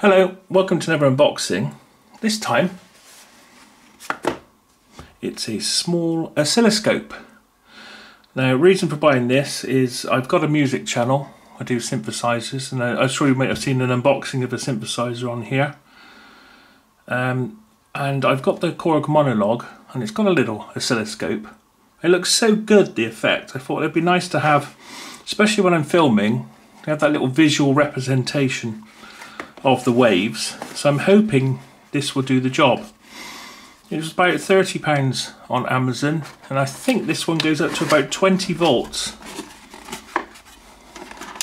Hello, welcome to another unboxing. This time it's a small oscilloscope. Now, reason for buying this is I've got a music channel. I do synthesizers, and I'm sure you might have seen an unboxing of a synthesizer on here. And I've got the Korg Monologue, and it's got a little oscilloscope. It looks so good, the effect. I thought it'd be nice to have, especially when I'm filming, to have that little visual representation of the waves. So I'm hoping this will do the job. It was about £30 on Amazon, and I think this one goes up to about 20 volts.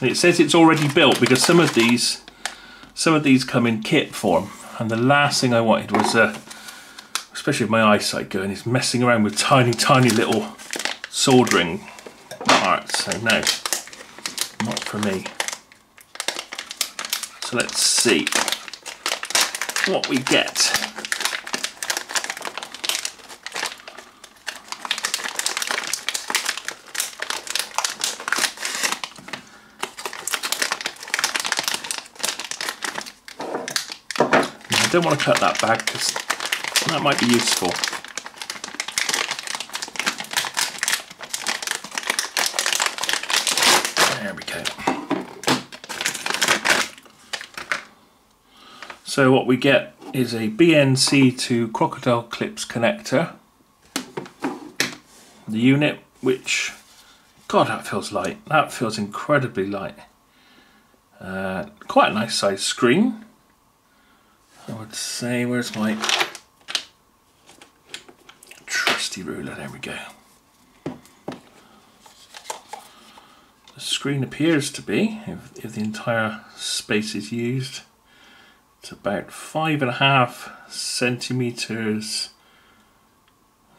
And it says it's already built because some of these come in kit form, and the last thing I wanted was, especially with my eyesight going, is messing around with tiny little soldering parts. So no, not for me. So let's see what we get. I don't want to cut that bag because that might be useful. There we go. So what we get is a BNC to crocodile clips connector. The unit, which, God, that feels light. That feels incredibly light. Quite a nice size screen. I would say, where's my trusty ruler? There we go. The screen appears to be, if the entire space is used, it's about 5.5 centimeters.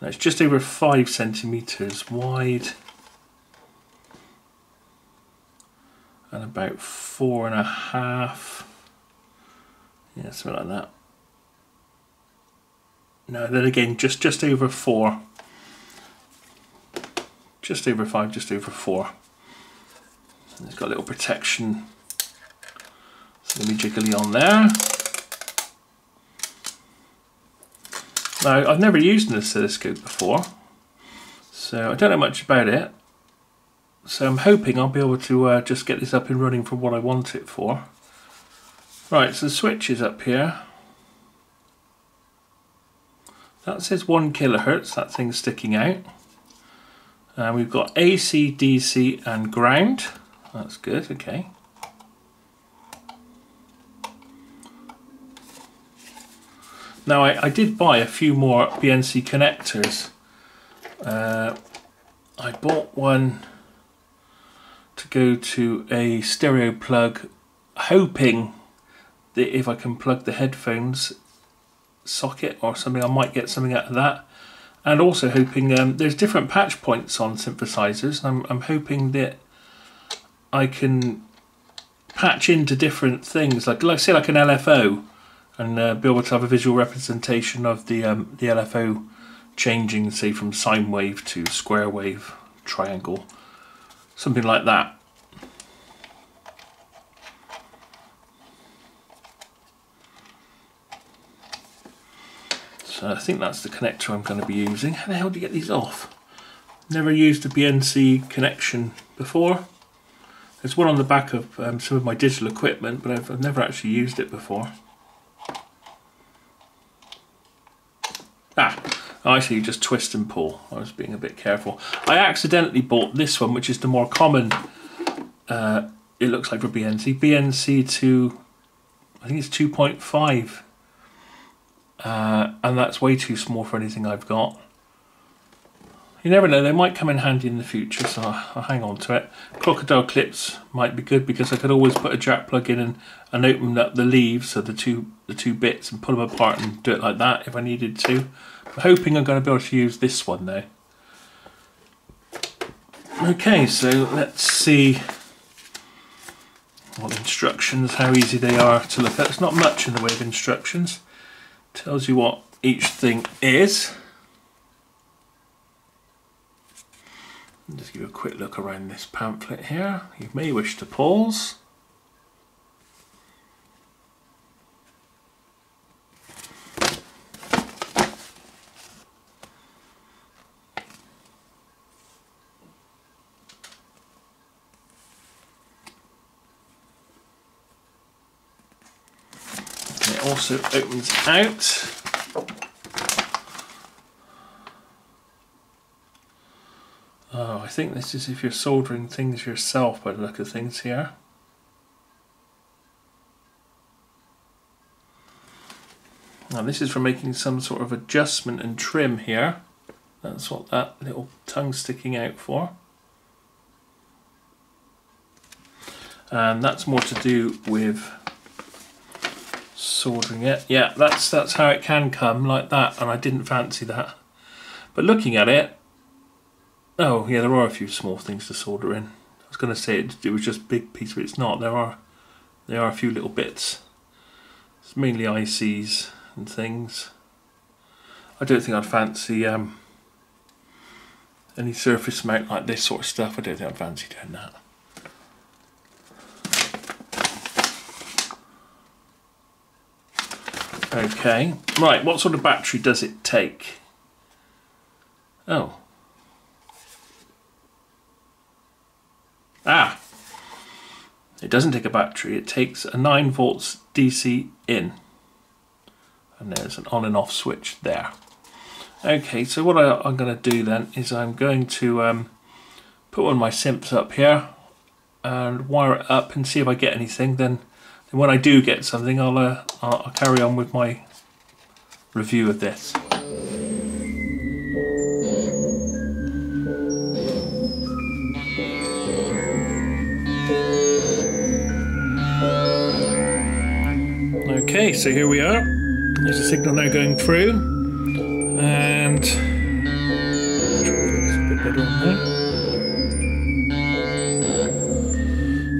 No, it's just over 5 centimeters wide and about 4.5. Yeah, something like that. No, then again, just over 4. Just over 5, just over 4. And it's got a little protection. So let me jiggly on there. Now, I've never used an oscilloscope before, so I don't know much about it. So I'm hoping I'll be able to just get this up and running for what I want it for. Right, so the switch is up here. That says 1 kilohertz, that thing's sticking out. And we've got AC, DC and ground. That's good, okay. Now I did buy a few more BNC connectors. I bought one to go to a stereo plug, hoping if I can plug the headphones socket or something, I might get something out of that. And also hoping, there's different patch points on synthesizers. I'm hoping that I can patch into different things, like say like an LFO, and be able to have a visual representation of the LFO changing, say from sine wave to square wave, triangle, something like that. So I think that's the connector I'm going to be using. How the hell do you get these off? Never used a BNC connection before. There's one on the back of some of my digital equipment, but I've never actually used it before. I see, you just twist and pull. I was being a bit careful. I accidentally bought this one, which is the more common, it looks like, for BNC. BNC to, I think it's 2.5. And that's way too small for anything I've got. You never know, they might come in handy in the future, so I'll hang on to it. Crocodile clips might be good because I could always put a jack plug in and open up the leaves, so the two bits, and pull them apart and do it like that if I needed to. I'm hoping I'm going to be able to use this one though. Okay, so let's see what instructions, how easy they are to look at. There's not much in the way of instructions. Tells you what each thing is. I'll just give you a quick look around this pamphlet here. You may wish to pause. also opens out. Oh, I think this is if you're soldering things yourself by the look of things here. Now this is for making some sort of adjustment and trim here. That's what that little tongue sticking out for. And that's more to do with soldering it. Yeah, that's how it can come, like that, and I didn't fancy that. But looking at it, oh yeah, there are a few small things to solder in. I was going to say it was just big piece, but it's not. There are a few little bits. It's mainly ICs and things. I don't think I'd fancy any surface mount like this sort of stuff. I don't think I'd fancy doing that. Okay, right, what sort of battery does it take? Oh. Ah, it doesn't take a battery, it takes a 9 volts DC in. And there's an on and off switch there. Okay, so what I'm going to do then is I'm going to put one of my simps up here and wire it up and see if I get anything. Then when I do get something, I'll carry on with my review of this. Okay, so here we are. There's a signal now going through, and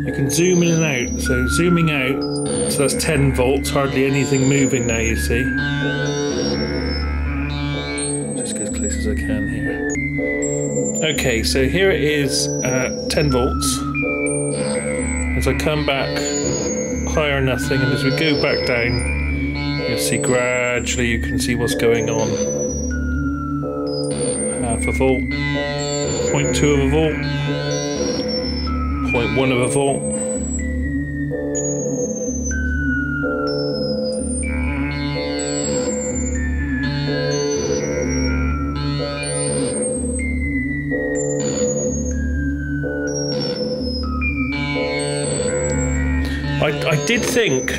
you can zoom in and out. So zooming out, so that's 10 volts. Hardly anything moving now. You see. Just go as close as I can here. Okay, so here it is, 10 volts. As I come back, higher nothing, and as we go back down, you'll see gradually you can see what's going on. Half a volt, 0.2 of a volt, 0.1 of a volt. I did think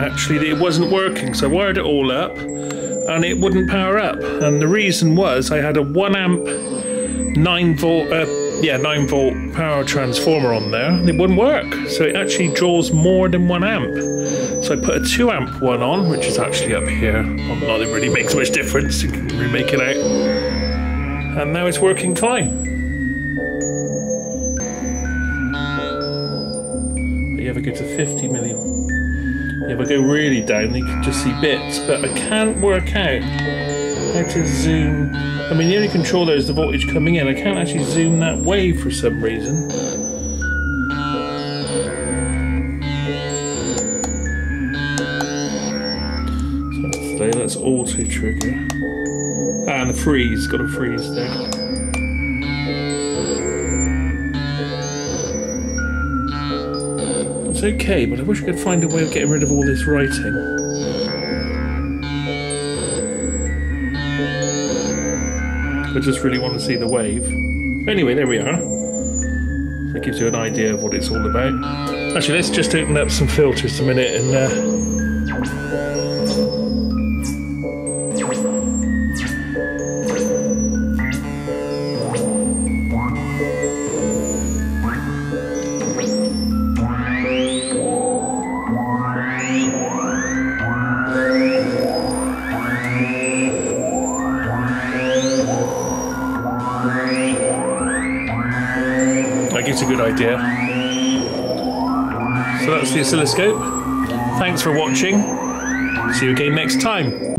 actually it wasn't working, so I wired it all up and it wouldn't power up, and the reason was I had a 1 amp 9 volt power transformer on there and it wouldn't work, so it actually draws more than 1 amp, so I put a 2 amp one on, which is actually up here. Not it really makes much difference, you can remake it out, and now it's working fine. But you have a good to 50 million. If I go really down, you can just see bits, but I can't work out how to zoom. I mean, the only control there is the voltage coming in. I can't actually zoom that way for some reason. So that's auto trigger. Ah, and the freeze, got a freeze there. It's okay, but I wish I could find a way of getting rid of all this writing. I just really want to see the wave. Anyway, there we are. That gives you an idea of what it's all about. Actually, let's just open up some filters a minute and idea. So that's the oscilloscope. Thanks for watching. See you again next time.